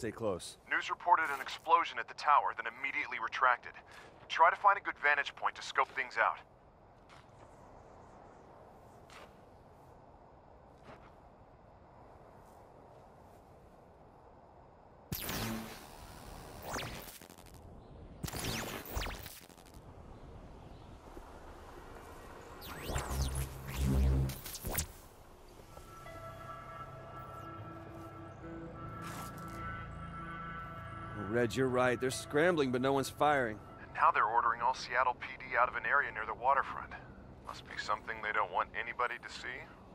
stay close. News reported an explosion at the tower, then immediately retracted. Try to find a good vantage point to scope things out. Red, you're right. They're scrambling, but no one's firing. And now they're ordering all Seattle PD out of an area near the waterfront. Must be something they don't want anybody to see.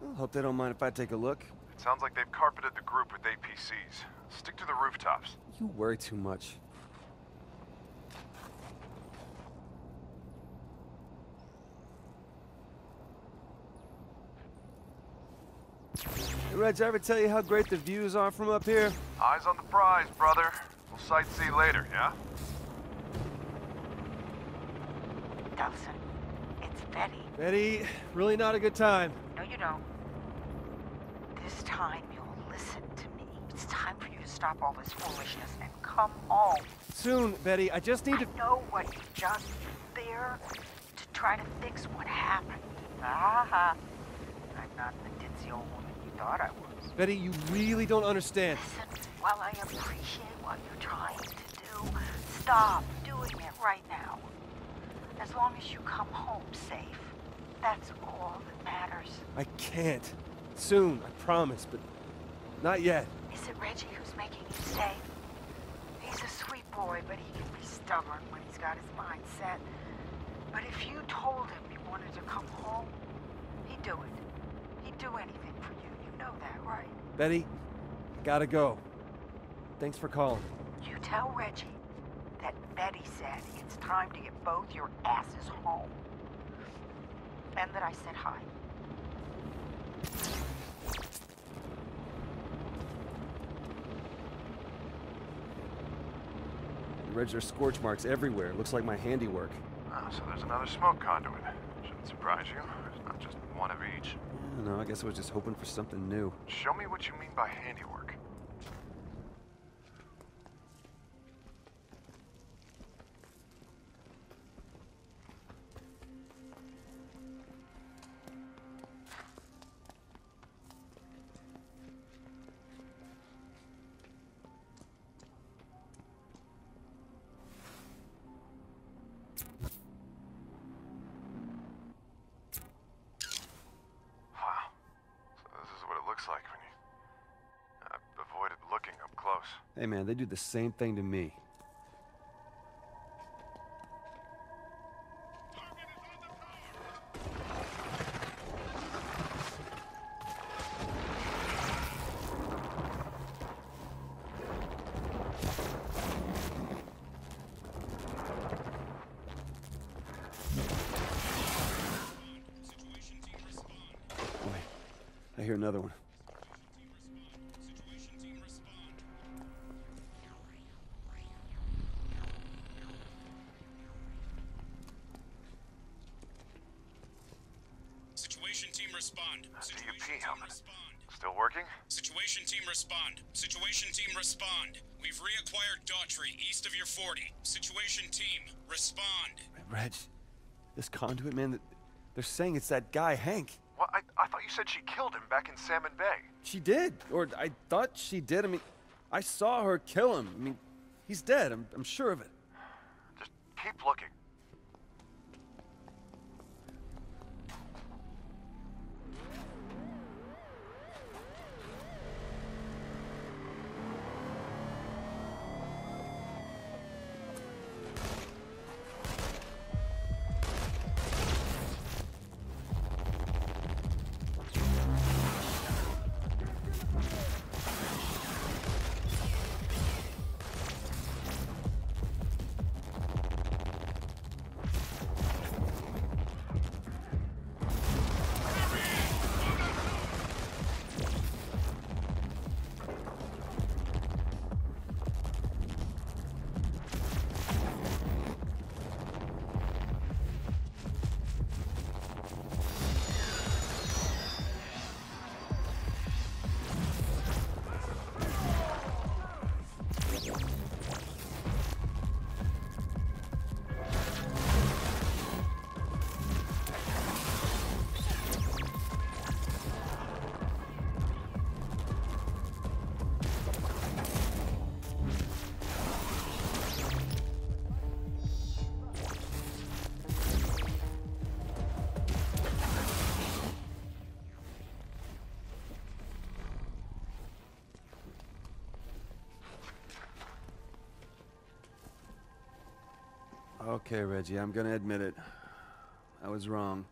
Well, hope they don't mind if I take a look. It sounds like they've carpeted the group with APCs. Stick to the rooftops. You worry too much. Hey, Reg, I ever tell you how great the views are from up here? Eyes on the prize, brother. We'll sightsee later, yeah? Delsin, it's Betty. Betty, really not a good time. No, you don't. This time you'll listen to me. It's time for you to stop all this foolishness and come home. Soon, Betty, I just need to... I know what you just did there to try to fix what happened. Aha. I'm not the ditzy old woman you thought I was. Betty, you really don't understand. Listen, while I appreciate what you're trying to do, stop doing it right now. As long as you come home safe, that's all that matters. I can't. Soon, I promise, but not yet. Is it Reggie who's making you safe? He's a sweet boy, but he can be stubborn when he's got his mind set. But if you told him you wanted to come home, he'd do it. He'd do anything for you. You know that, right? Betty, I gotta go. Thanks for calling. You tell Reggie that Betty said it's time to get both your asses home. And that I said hi. Reg, there's scorch marks everywhere. It looks like my handiwork. Oh, so there's another smoke conduit. Shouldn't surprise you. There's not just one of each. I don't know. I guess I was just hoping for something new. Show me what you mean by handiwork. Hey man, they do the same thing to me. Wait, I hear another one. Respond. We've reacquired Daughtry east of your 40. Situation team, respond. Reg, this conduit man, they're saying it's that guy, Hank. Well, I thought you said she killed him back in Salmon Bay. She did, or I thought she did. I mean, I saw her kill him. I mean, he's dead. I'm sure of it. Just keep looking. Okay, Reggie, I'm gonna admit it. I was wrong.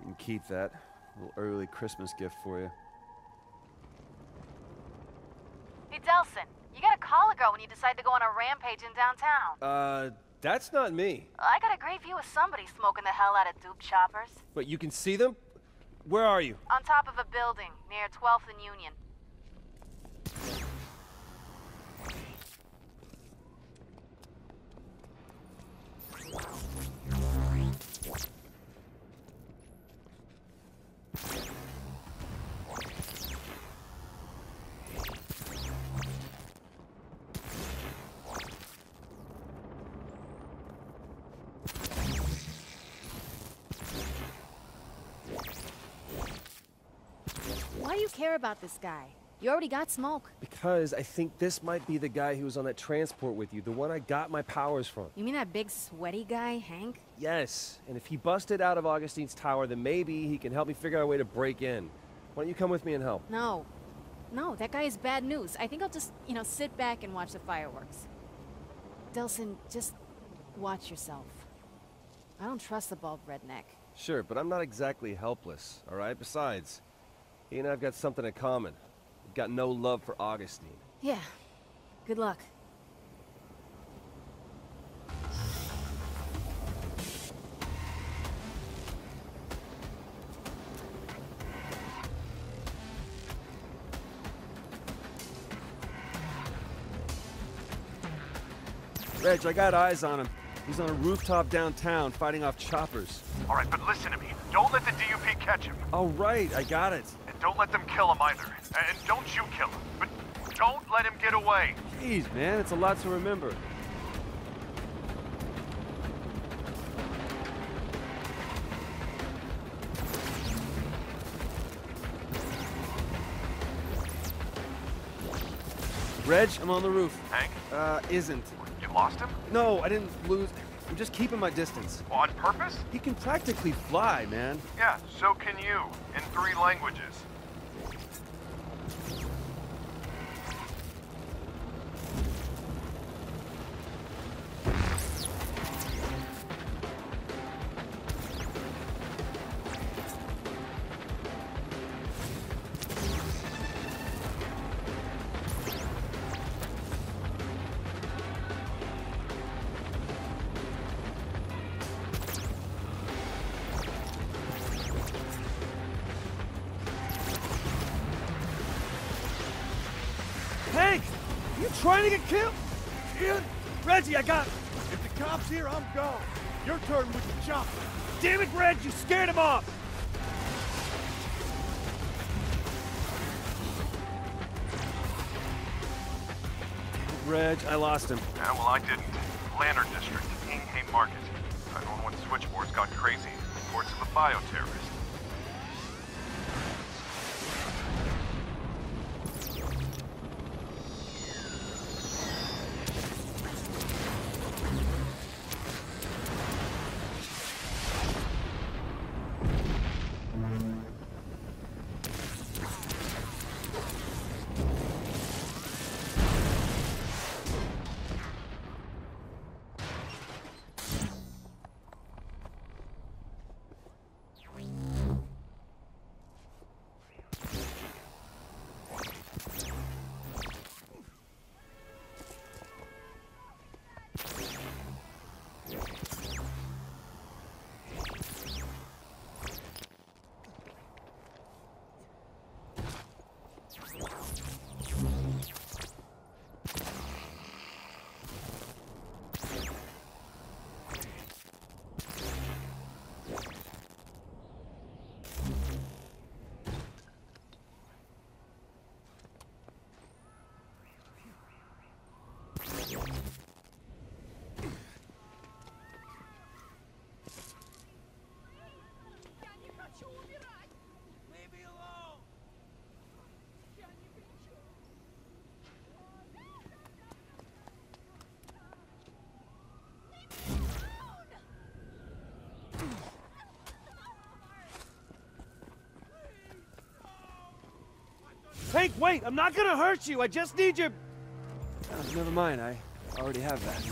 You can keep that. A little early Christmas gift for you. Hey, Delsin, you gotta call a girl when you decide to go on a rampage in downtown. That's not me. I got a great view of somebody smoking the hell out of dupe choppers. But you can see them? Where are you? On top of a building, near 12th and Union. Care about this guy? You already got smoke. Because I think this might be the guy who was on that transport with you, the one I got my powers from. You mean that big sweaty guy, Hank? Yes, and if he busted out of Augustine's tower, then maybe he can help me figure out a way to break in. Why don't you come with me and help? No. No, that guy is bad news. I think I'll just, sit back and watch the fireworks. Delsin, just watch yourself. I don't trust the bald redneck. Sure, but I'm not exactly helpless, all right? Besides, he and I've got something in common. We've got no love for Augustine. Yeah. Good luck. Reg, I got eyes on him. He's on a rooftop downtown fighting off choppers. All right, but listen to me. Don't let the DUP catch him. All right, I got it. Don't let them kill him either. And don't you kill him. But don't let him get away. Jeez, man, it's a lot to remember. Reg, I'm on the roof. Hank? Isn't. You lost him? No, I didn't lose. I'm just keeping my distance. On purpose? He can practically fly, man. Yeah, so can you. In 3 languages. Trying to get killed? Dude, Reggie, I got it. If the cop's here, I'm gone. Your turn with the chopper. Damn it, Reg, you scared him off. Reg, I lost him. Yeah, well, I didn't. Lantern District, King Hay Market. I don't know when switchboards got crazy. Reports of a bioterrorist. Leave me alone! Hank, wait! I'm not gonna hurt you! I just need your... Oh, never mind, I already have that.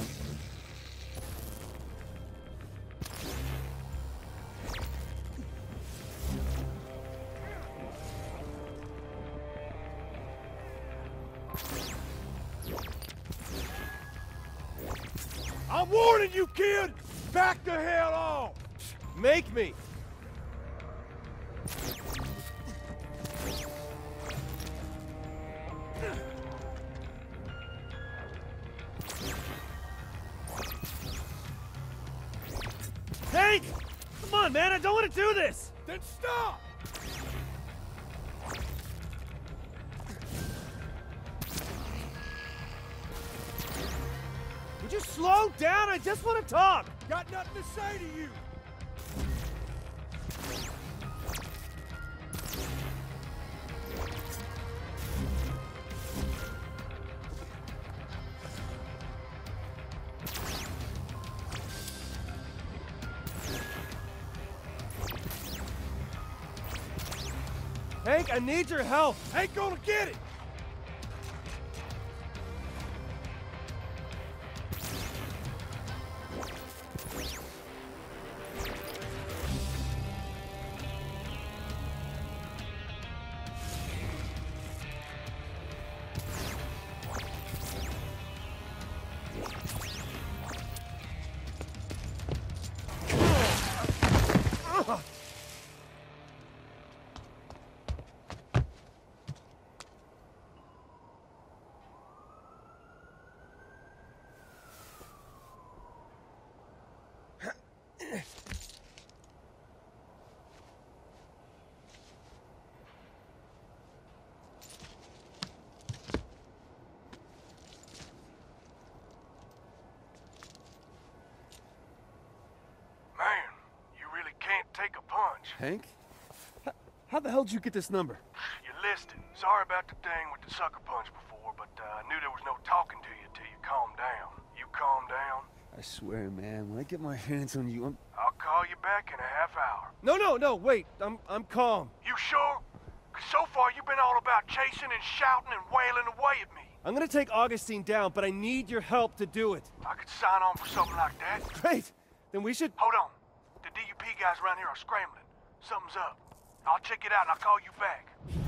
I'm warning you, kid! Back the hell off! Make me! Hank! Come on, man, I don't want to do this! Then stop! Would you slow down? I just want to talk! Got nothing to say to you! Hank, I need your help. Ain't gonna get it! Hank? How the hell did you get this number? You listed. Sorry about the thing with the sucker punch before, but I knew there was no talking to you till you calmed down. You calmed down? I swear, man, when I get my hands on you, I'll call you back in a half hour. No, wait. I'm calm. You sure? 'Cause so far you've been all about chasing and shouting and wailing away at me. I'm gonna take Augustine down, but I need your help to do it. I could sign on for something like that. Great! Then we should... Hold on. The DUP guys around here are scrambling. Something's up. I'll check it out and I'll call you back.